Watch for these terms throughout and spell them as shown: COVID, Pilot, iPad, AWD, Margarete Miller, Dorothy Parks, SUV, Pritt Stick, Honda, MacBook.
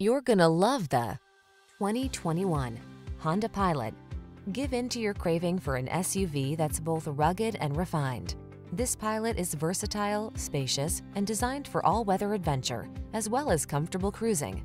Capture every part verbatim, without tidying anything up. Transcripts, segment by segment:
You're gonna love the twenty twenty-one Honda Pilot. Give in to your craving for an S U V that's both rugged and refined. This Pilot is versatile, spacious, and designed for all-weather adventure, as well as comfortable cruising.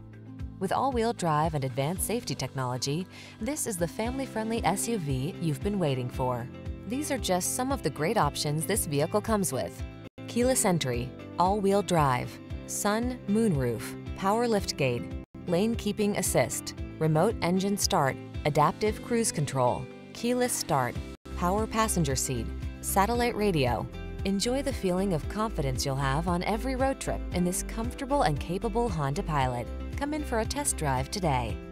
With all-wheel drive and advanced safety technology, this is the family-friendly S U V you've been waiting for. These are just some of the great options this vehicle comes with: keyless entry, all-wheel drive, sun, moonroof, power liftgate, lane keeping assist, remote engine start, adaptive cruise control, keyless start, power passenger seat, satellite radio. Enjoy the feeling of confidence you'll have on every road trip in this comfortable and capable Honda Pilot. Come in for a test drive today.